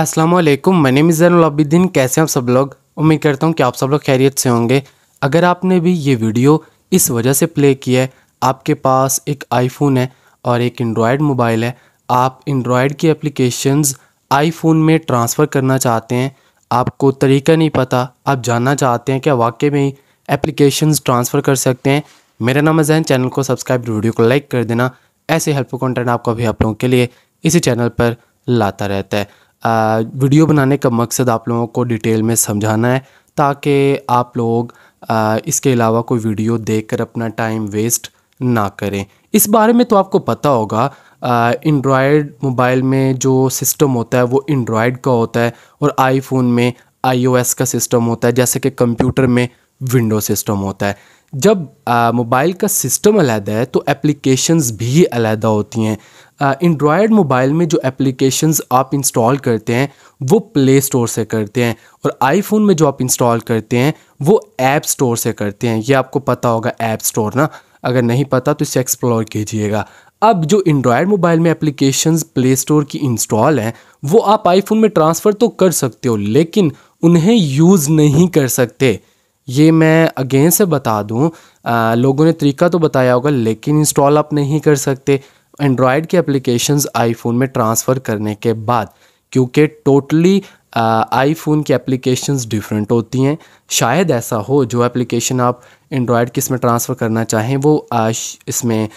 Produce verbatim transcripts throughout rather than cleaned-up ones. अस्सलाम वालेकुम, मैं नेम ज़ैन अल अब्दीन। कैसे हैं आप सब लोग? उम्मीद करता हूँ कि आप सब लोग खैरियत से होंगे। अगर आपने भी ये वीडियो इस वजह से प्ले किया है, आपके पास एक आईफ़ोन है और एक एंड्राइड मोबाइल है, आप एंड्राइड की एप्लीकेशंस आईफ़ोन में ट्रांसफ़र करना चाहते हैं, आपको तरीका नहीं पता, आप जानना चाहते हैं क्या वाकई में एप्लीकेशंस ट्रांसफ़र कर सकते हैं। मेरा नाम है ज़ैन, चैनल को सब्सक्राइब, वीडियो को लाइक कर देना। ऐसे हेल्पफुल कंटेंट आपको भी आप लोगों के लिए इसी चैनल पर लाता रहता है। आ, वीडियो बनाने का मकसद आप लोगों को डिटेल में समझाना है ताकि आप लोग आ, इसके अलावा कोई वीडियो देखकर अपना टाइम वेस्ट ना करें। इस बारे में तो आपको पता होगा, एंड्राइड मोबाइल में जो सिस्टम होता है वो एंड्राइड का होता है और आईफोन में आईओएस का सिस्टम होता है, जैसे कि कंप्यूटर में विंडो सिस्टम होता है। जब मोबाइल का सिस्टम अलहदा है तो एप्लीकेशंस भी अलहदा होती हैं। एंड्राइड मोबाइल में जो एप्लीकेशंस आप इंस्टॉल करते हैं वो प्ले स्टोर से करते हैं और आईफोन में जो आप इंस्टॉल करते हैं वो ऐप स्टोर से करते हैं। ये आपको पता होगा, ऐप स्टोर ना, अगर नहीं पता तो इसे एक्सप्लोर कीजिएगा। अब जो एंड्राइड मोबाइल में एप्लीकेशंस प्ले स्टोर की इंस्टॉल हैं वो आप आईफोन में ट्रांसफ़र तो कर सकते हो लेकिन उन्हें यूज़ नहीं कर सकते। ये मैं अगेन से बता दूं, आ, लोगों ने तरीका तो बताया होगा लेकिन इंस्टॉल आप नहीं कर सकते एंड्राइड के एप्लीकेशंस आईफोन में ट्रांसफ़र करने के बाद, क्योंकि टोटली आईफोन की एप्लीकेशंस डिफरेंट होती हैं। शायद ऐसा हो जो एप्लीकेशन आप एंड्राइड किस में ट्रांसफ़र करना चाहें वो आ, इसमें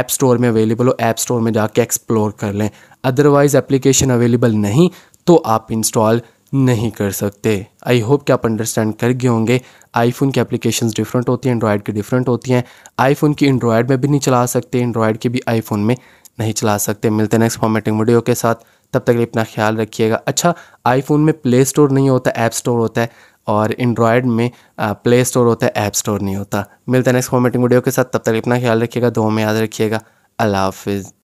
ऐप स्टोर में अवेलेबल हो, ऐप स्टोर में जाके एक्सप्लोर कर लें। अदरवाइज़ एप्लीकेशन अवेलेबल नहीं तो आप इंस्टॉल नहीं कर सकते। आई होप कि आप अंडरस्टैंड कर गए होंगे। आईफोन की एप्लीकेशंस डिफरेंट होती हैं, एंड्राइड की डिफरेंट होती हैं। आईफोन की एंड्राइड में भी नहीं चला सकते, एंड्राइड की भी आईफोन में नहीं चला सकते। मिलते हैं नेक्स्ट फॉर्मेटिंग वीडियो के साथ, तब तक अपना ख्याल रखिएगा। अच्छा, आईफोन में प्ले स्टोर नहीं होता, ऐप स्टोर होता है, और एंड्राइड में प्ले स्टोर होता है, ऐप स्टोर नहीं होता। मिलते हैं नेक्स्ट फॉर्मेटिंग वीडियो के साथ, तब तक अपना ख्याल रखिएगा, दुआओं में याद रखिएगा। अल्लाह हाफिज़।